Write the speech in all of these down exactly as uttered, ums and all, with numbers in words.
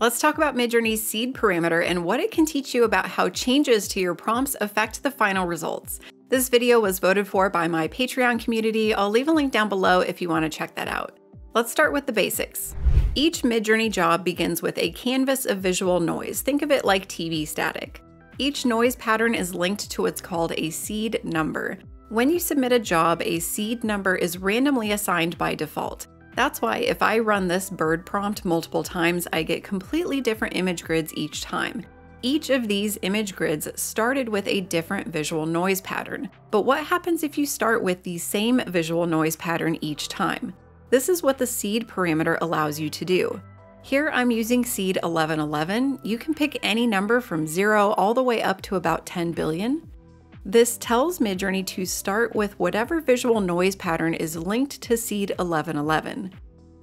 Let's talk about Midjourney's SEED parameter and what it can teach you about how changes to your prompts affect the final results. This video was voted for by my Patreon community. I'll leave a link down below if you want to check that out. Let's start with the basics. Each Midjourney job begins with a canvas of visual noise. Think of it like T V static. Each noise pattern is linked to what's called a SEED number. When you submit a job, a SEED number is randomly assigned by default. That's why if I run this bird prompt multiple times, I get completely different image grids each time. Each of these image grids started with a different visual noise pattern. But what happens if you start with the same visual noise pattern each time? This is what the SEED parameter allows you to do. Here I'm using SEED eleven eleven. You can pick any number from zero all the way up to about ten billion. This tells Midjourney to start with whatever visual noise pattern is linked to SEED eleven eleven.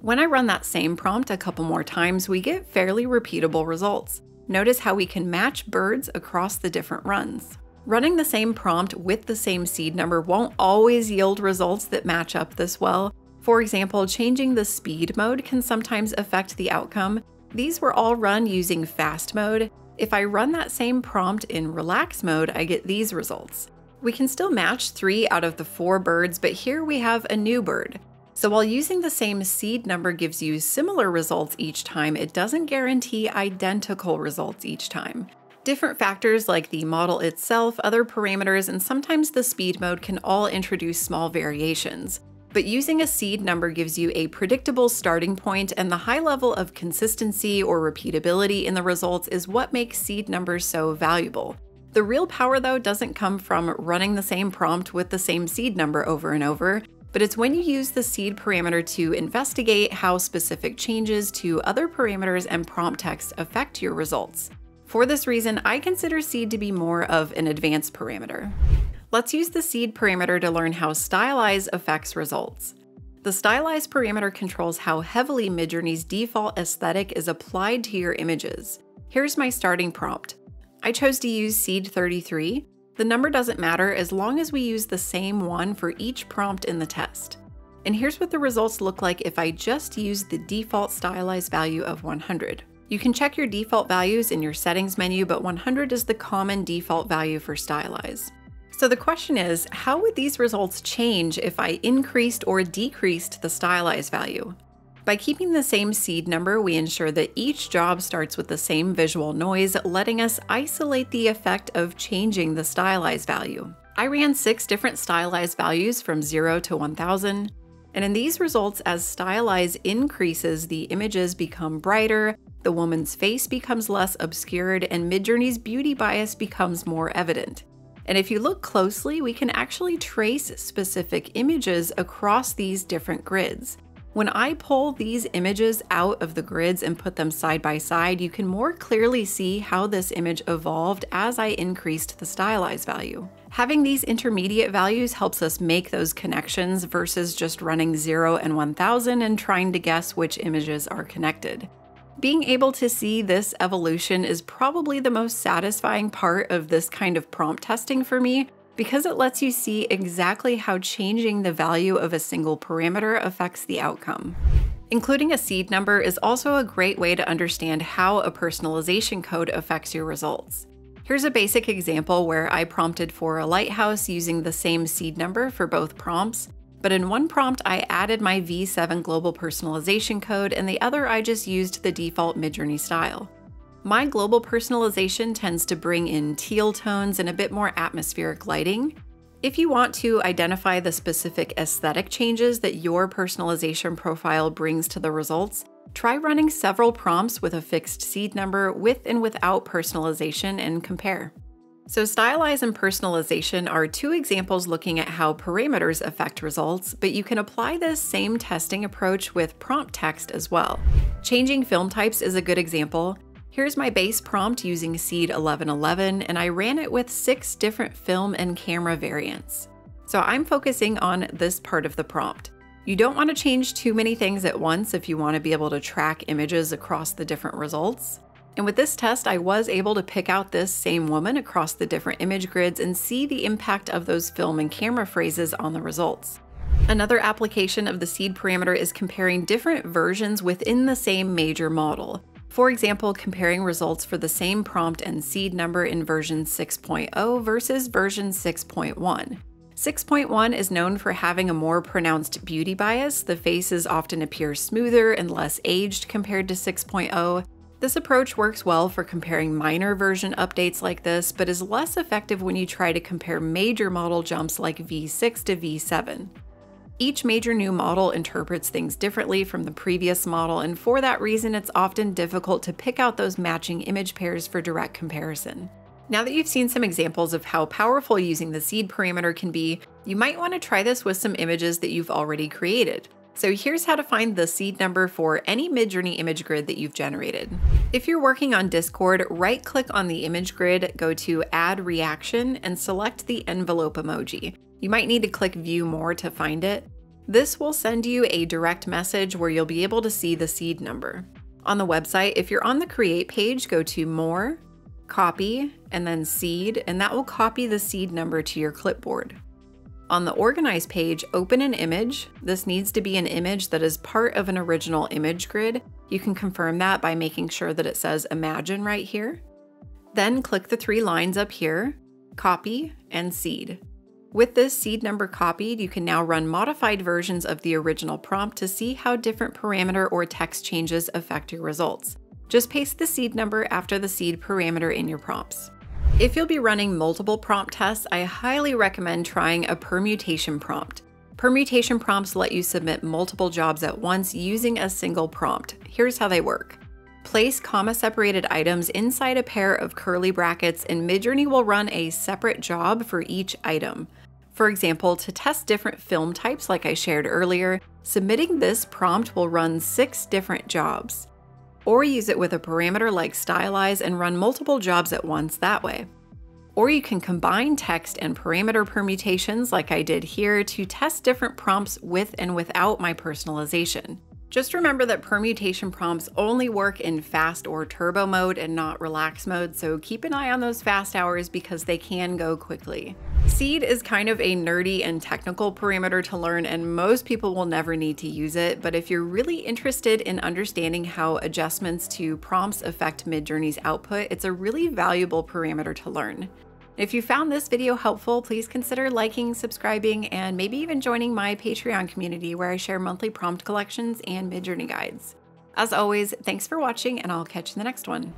When I run that same prompt a couple more times, we get fairly repeatable results. Notice how we can match birds across the different runs. Running the same prompt with the same SEED number won't always yield results that match up this well. For example, changing the speed mode can sometimes affect the outcome. These were all run using fast mode. If I run that same prompt in relax mode, I get these results. We can still match three out of the four birds, but here we have a new bird. So while using the same SEED number gives you similar results each time, it doesn't guarantee identical results each time. Different factors like the model itself, other parameters, and sometimes the speed mode can all introduce small variations. But using a SEED number gives you a predictable starting point, and the high level of consistency or repeatability in the results is what makes SEED numbers so valuable. The real power, though, doesn't come from running the same prompt with the same SEED number over and over, but it's when you use the SEED parameter to investigate how specific changes to other parameters and prompt text affect your results. For this reason, I consider SEED to be more of an advanced parameter. Let's use the SEED parameter to learn how stylize affects results. The stylize parameter controls how heavily Midjourney's default aesthetic is applied to your images. Here's my starting prompt. I chose to use SEED thirty-three. The number doesn't matter as long as we use the same one for each prompt in the test. And here's what the results look like if I just use the default stylize value of one hundred. You can check your default values in your settings menu, but one hundred is the common default value for stylize. So the question is, how would these results change if I increased or decreased the stylize value? By keeping the same SEED number, we ensure that each job starts with the same visual noise, letting us isolate the effect of changing the stylize value. I ran six different stylize values from zero to one thousand, and in these results, as stylize increases, the images become brighter, the woman's face becomes less obscured, and Midjourney's beauty bias becomes more evident. And if you look closely, we can actually trace specific images across these different grids. When I pull these images out of the grids and put them side by side, you can more clearly see how this image evolved as I increased the stylize value. Having these intermediate values helps us make those connections versus just running zero and one thousand and trying to guess which images are connected. Being able to see this evolution is probably the most satisfying part of this kind of prompt testing for me, because it lets you see exactly how changing the value of a single parameter affects the outcome. Including a SEED number is also a great way to understand how a personalization code affects your results. Here's a basic example where I prompted for a lighthouse using the same SEED number for both prompts. But in one prompt, I added my V seven global personalization code, and the other I just used the default Midjourney style. My global personalization tends to bring in teal tones and a bit more atmospheric lighting. If you want to identify the specific aesthetic changes that your personalization profile brings to the results, try running several prompts with a fixed SEED number with and without personalization and compare. So stylize and personalization are two examples looking at how parameters affect results, but you can apply this same testing approach with prompt text as well. Changing film types is a good example. Here's my base prompt using SEED eleven eleven, and I ran it with six different film and camera variants. So I'm focusing on this part of the prompt. You don't want to change too many things at once if you want to be able to track images across the different results. And with this test, I was able to pick out this same woman across the different image grids and see the impact of those film and camera phrases on the results. Another application of the SEED parameter is comparing different versions within the same major model. For example, comparing results for the same prompt and seed number in version six point oh versus version six point one. six point one is known for having a more pronounced beauty bias. The faces often appear smoother and less aged compared to six point oh. This approach works well for comparing minor version updates like this, but is less effective when you try to compare major model jumps like V six to V seven. Each major new model interprets things differently from the previous model, and for that reason, it's often difficult to pick out those matching image pairs for direct comparison. Now that you've seen some examples of how powerful using the seed parameter can be, you might want to try this with some images that you've already created. So here's how to find the seed number for any Midjourney image grid that you've generated. If you're working on Discord, right-click on the image grid, go to Add Reaction, and select the envelope emoji. You might need to click View More to find it. This will send you a direct message where you'll be able to see the seed number. On the website, if you're on the Create page, go to More, Copy, and then Seed, and that will copy the seed number to your clipboard. On the Organize page, open an image. This needs to be an image that is part of an original image grid. You can confirm that by making sure that it says Imagine right here. Then click the three lines up here, Copy, and Seed. With this seed number copied, you can now run modified versions of the original prompt to see how different parameter or text changes affect your results. Just paste the seed number after the seed parameter in your prompts. If you'll be running multiple prompt tests, I highly recommend trying a permutation prompt. Permutation prompts let you submit multiple jobs at once using a single prompt. Here's how they work. Place comma-separated items inside a pair of curly brackets, and Midjourney will run a separate job for each item. For example, to test different film types like I shared earlier, submitting this prompt will run six different jobs. Or use it with a parameter like stylize and run multiple jobs at once that way. Or you can combine text and parameter permutations like I did here to test different prompts with and without my personalization. Just remember that permutation prompts only work in fast or turbo mode and not relax mode, so keep an eye on those fast hours because they can go quickly. SEED is kind of a nerdy and technical parameter to learn, and most people will never need to use it, but if you're really interested in understanding how adjustments to prompts affect Midjourney's output, it's a really valuable parameter to learn. If you found this video helpful, please consider liking, subscribing, and maybe even joining my Patreon community where I share monthly prompt collections and Midjourney guides. As always, thanks for watching, and I'll catch you in the next one.